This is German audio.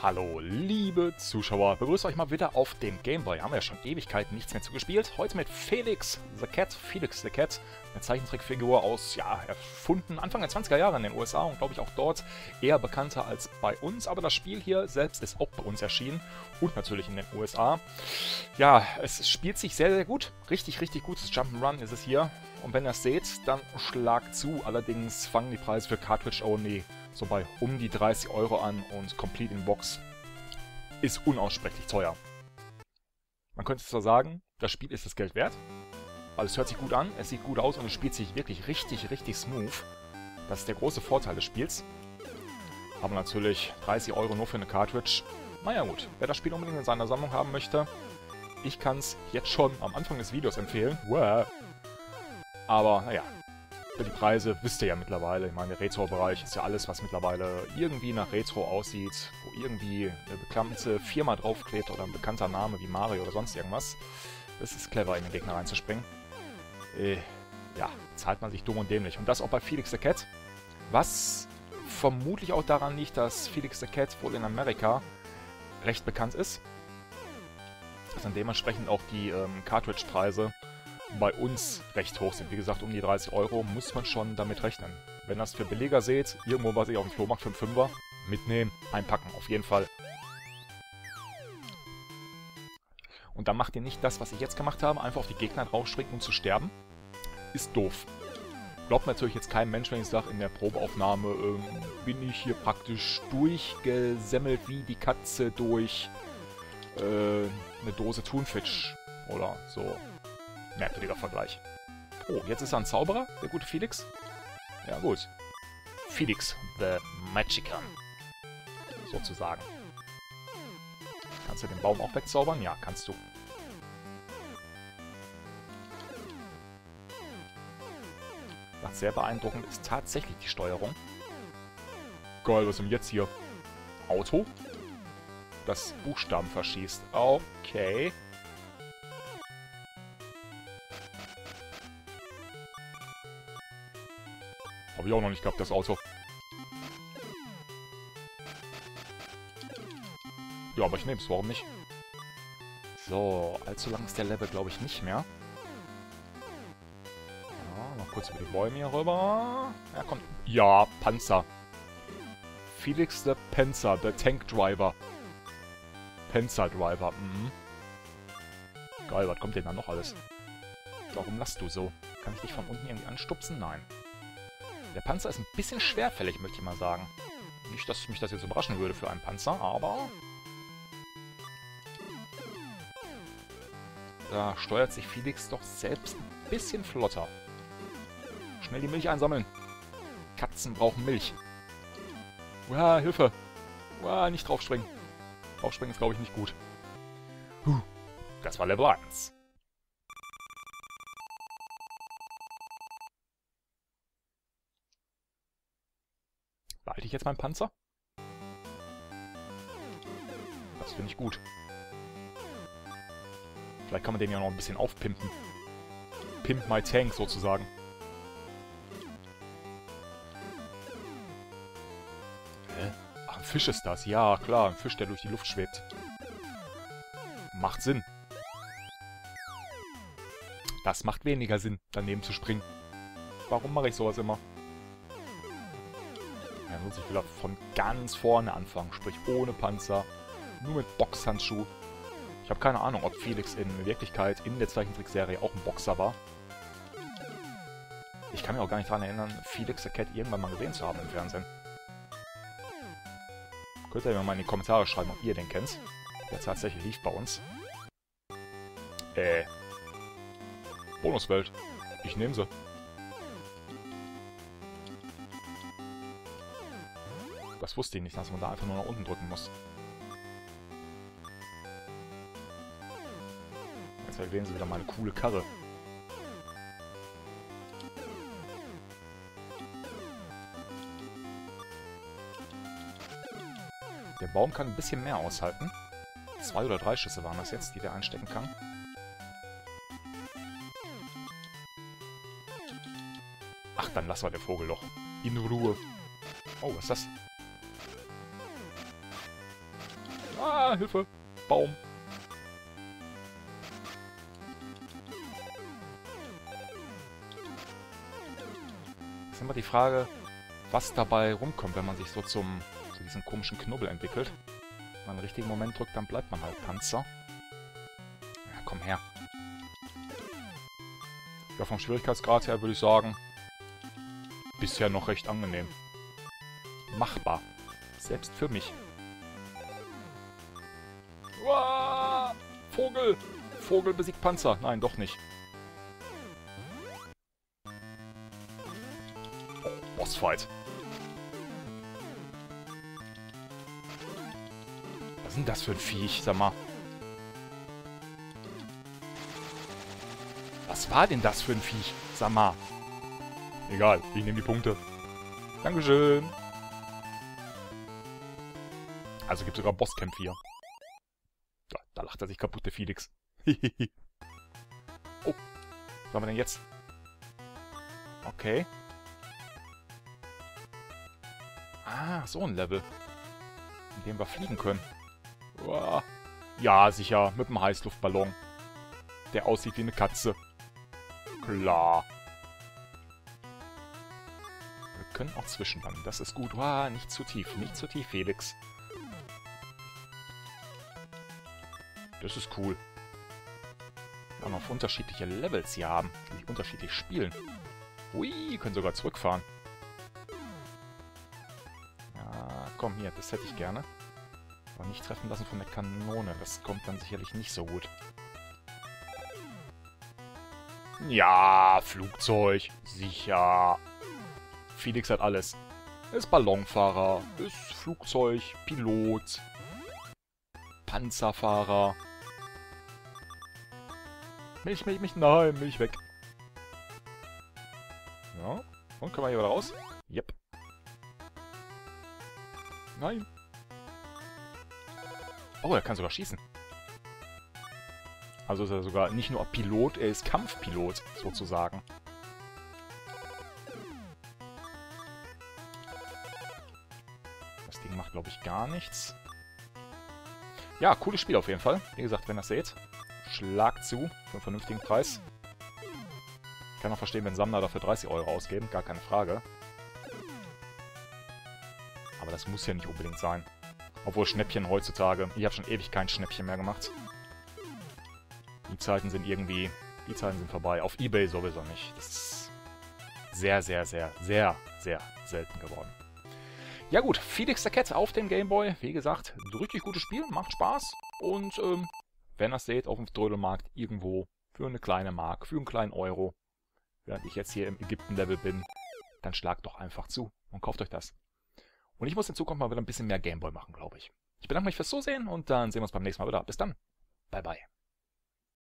Hallo liebe Zuschauer, begrüße euch mal wieder auf dem Game Boy. Haben wir ja schon Ewigkeiten nichts mehr zugespielt. Heute mit Felix the Cat, eine Zeichentrickfigur aus, ja, erfunden Anfang der 20er Jahre in den USA und glaube ich auch dort eher bekannter als bei uns. Aber das Spiel hier selbst ist auch bei uns erschienen und natürlich in den USA. Ja, es spielt sich sehr, sehr gut. Richtig, richtig gutes Jump'n'Run ist es hier. Und wenn ihr es seht, dann schlagt zu. Allerdings fangen die Preise für Cartridge-Only so bei um die 30 Euro an und Complete in Box ist unaussprechlich teuer. Man könnte zwar sagen, das Spiel ist das Geld wert, weil es hört sich gut an, es sieht gut aus und es spielt sich wirklich richtig, richtig smooth. Das ist der große Vorteil des Spiels. Aber natürlich 30 Euro nur für eine Cartridge. Naja gut, wer das Spiel unbedingt in seiner Sammlung haben möchte, ich kann es jetzt schon am Anfang des Videos empfehlen. Wow. Aber naja, für die Preise wisst ihr ja mittlerweile. Ich meine, der Retro-Bereich ist ja alles, was mittlerweile irgendwie nach Retro aussieht, wo irgendwie eine bekannte Firma draufklebt oder ein bekannter Name wie Mario oder sonst irgendwas. Das ist clever, in den Gegner reinzuspringen. Ja, zahlt man sich dumm und dämlich. Und das auch bei Felix the Cat, was vermutlich auch daran liegt, dass Felix the Cat wohl in Amerika recht bekannt ist. Dass dann dementsprechend auch die Cartridge-Preise bei uns recht hoch sind. Wie gesagt, um die 30 Euro muss man schon damit rechnen. Wenn ihr das für billiger seht, irgendwo, was ich auf dem Flohmarkt für einen 5er, mitnehmen, einpacken, auf jeden Fall. Und dann macht ihr nicht das, was ich jetzt gemacht habe, einfach auf die Gegner draufspringen, um zu sterben. Ist doof. Glaubt natürlich jetzt kein Mensch, wenn ich sage, in der Probeaufnahme bin ich hier praktisch durchgesemmelt wie die Katze durch eine Dose Thunfisch oder so. Merkwürdiger Vergleich. Oh, jetzt ist er ein Zauberer, der gute Felix. Ja gut. Felix the Magican. Sozusagen. Kannst du den Baum auch wegzaubern? Ja, kannst du. Was sehr beeindruckend ist tatsächlich die Steuerung. Geil, was ist denn jetzt hier? Auto? Das Buchstaben verschießt. Okay. Habe ich auch noch nicht gehabt, das Auto. Ja, aber ich nehme es, warum nicht? So, allzu lang ist der Level, glaube ich, nicht mehr. Ja, noch kurz über die Bäume hier rüber. Ja, kommt. Ja, Panzer. Felix the Panzer, der Tank Driver. Panzer Driver, Geil, was kommt denn da noch alles? Warum lachst du so? Kann ich dich von unten irgendwie anstupsen? Nein. Der Panzer ist ein bisschen schwerfällig, möchte ich mal sagen. Nicht, dass mich das jetzt überraschen würde für einen Panzer, aber... Da steuert sich Felix doch selbst ein bisschen flotter. Schnell die Milch einsammeln. Katzen brauchen Milch. Uah, Hilfe. Uah, nicht draufspringen. Draufspringen ist, glaube ich, nicht gut. Puh, das war Level 1. Halte ich jetzt meinen Panzer? Das finde ich gut. Vielleicht kann man den ja noch ein bisschen aufpimpen. Pimp my Tank sozusagen. Hä? Ach, ein Fisch ist das. Ja, klar. Ein Fisch, der durch die Luft schwebt. Macht Sinn. Das macht weniger Sinn, daneben zu springen. Warum mache ich sowas immer? Dann muss ich wieder von ganz vorne anfangen, sprich ohne Panzer, nur mit Boxhandschuh. Ich habe keine Ahnung, ob Felix in Wirklichkeit in der Zeichentrickserie auch ein Boxer war. Ich kann mich auch gar nicht daran erinnern, Felix the Cat irgendwann mal gesehen zu haben im Fernsehen. Könnt ihr mir mal in die Kommentare schreiben, ob ihr den kennt. Der tatsächlich lief bei uns. Bonuswelt. Ich nehme sie. Das wusste ich nicht, dass man da einfach nur nach unten drücken muss. Jetzt erwähnen sie wieder meine coole Karre. Der Baum kann ein bisschen mehr aushalten. 2 oder 3 Schüsse waren das jetzt, die der einstecken kann. Ach, dann lassen wir den Vogel doch in Ruhe. Oh, was ist das? Ah, Hilfe. Baum. Ist immer die Frage, was dabei rumkommt, wenn man sich so zu diesem komischen Knubbel entwickelt. Wenn man einen richtigen Moment drückt, dann bleibt man halt Panzer. Ja, komm her. Ja, vom Schwierigkeitsgrad her würde ich sagen, bisher noch recht angenehm. Machbar. Selbst für mich. Uah! Vogel! Vogel besiegt Panzer. Nein, doch nicht. Oh, Bossfight. Was ist denn das für ein Viech? Sag mal. Was war denn das für ein Viech? Sag mal. Egal, ich nehme die Punkte. Dankeschön. Also gibt es sogar Bosscamp 4. Da lacht er sich kaputt, der Felix. Oh, was haben wir denn jetzt? Okay. Ah, so ein Level, in dem wir fliegen können. Uah. Ja, sicher, mit einem Heißluftballon, der aussieht wie eine Katze. Klar. Wir können auch zwischenlanden, das ist gut. Uah, nicht zu tief, Felix. Das ist cool. Und auf unterschiedliche Levels hier haben, die unterschiedlich spielen. Hui, können sogar zurückfahren. Ja, komm hier, das hätte ich gerne. Aber nicht treffen lassen von der Kanone, das kommt dann sicherlich nicht so gut. Ja, Flugzeug, sicher. Felix hat alles. Er ist Ballonfahrer, ist Flugzeug, Pilot, Panzerfahrer. Mich, nein, Milch weg. Ja, und können wir hier wieder raus? Yep. Nein. Oh, er kann sogar schießen. Also ist er sogar nicht nur Pilot, er ist Kampfpilot, sozusagen. Das Ding macht, glaube ich, gar nichts. Ja, cooles Spiel auf jeden Fall. Wie gesagt, wenn ihr das seht, schlag zu für einen vernünftigen Preis. Ich kann auch verstehen, wenn Sammler dafür 30 Euro ausgeben, gar keine Frage. Aber das muss ja nicht unbedingt sein. Obwohl Schnäppchen heutzutage, ich habe schon ewig kein Schnäppchen mehr gemacht. Die Zeiten sind vorbei. Auf eBay sowieso nicht. Das ist sehr, sehr, sehr, sehr, sehr selten geworden. Ja gut, Felix the Cat auf dem Game Boy. Wie gesagt, ein richtig gutes Spiel, macht Spaß. Und wenn ihr es seht, auf dem Trödelmarkt irgendwo für eine kleine Mark, für einen kleinen Euro, während ich jetzt hier im Ägypten-Level bin, dann schlagt doch einfach zu und kauft euch das. Und ich muss in Zukunft mal wieder ein bisschen mehr Game Boy machen, glaube ich. Ich bedanke mich fürs Zusehen und dann sehen wir uns beim nächsten Mal wieder. Bis dann. Bye, bye.